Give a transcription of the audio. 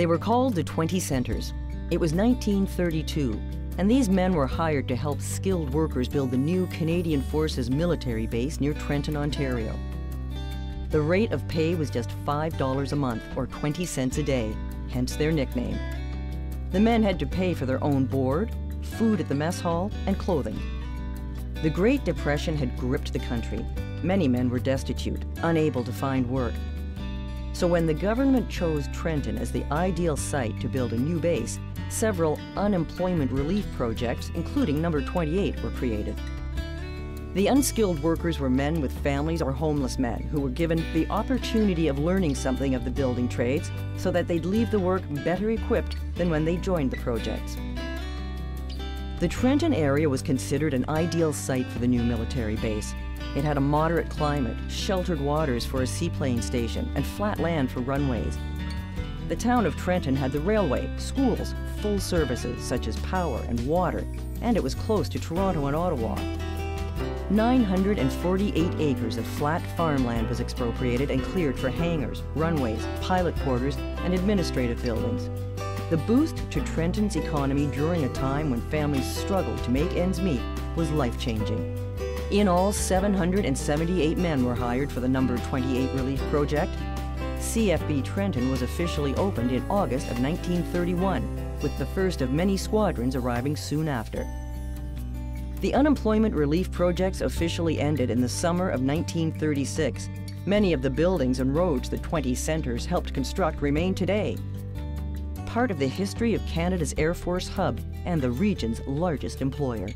They were called the 20 Centers. It was 1932, and these men were hired to help skilled workers build the new Canadian Forces military base near Trenton, Ontario. The rate of pay was just $5 a month, or 20 cents a day, hence their nickname. The men had to pay for their own board, food at the mess hall, and clothing. The Great Depression had gripped the country. Many men were destitute, unable to find work. So when the government chose Trenton as the ideal site to build a new base, several unemployment relief projects, including number 28, were created. The unskilled workers were men with families or homeless men who were given the opportunity of learning something of the building trades so that they'd leave the work better equipped than when they joined the projects. The Trenton area was considered an ideal site for the new military base. It had a moderate climate, sheltered waters for a seaplane station, and flat land for runways. The town of Trenton had the railway, schools, full services such as power and water, and it was close to Toronto and Ottawa. 948 acres of flat farmland was expropriated and cleared for hangars, runways, pilot quarters, and administrative buildings. The boost to Trenton's economy during a time when families struggled to make ends meet was life-changing. In all, 778 men were hired for the number 28 relief project. CFB Trenton was officially opened in August of 1931, with the first of many squadrons arriving soon after. The unemployment relief projects officially ended in the summer of 1936. Many of the buildings and roads the 20 centers helped construct remain today. Part of the history of Canada's Air Force hub and the region's largest employer.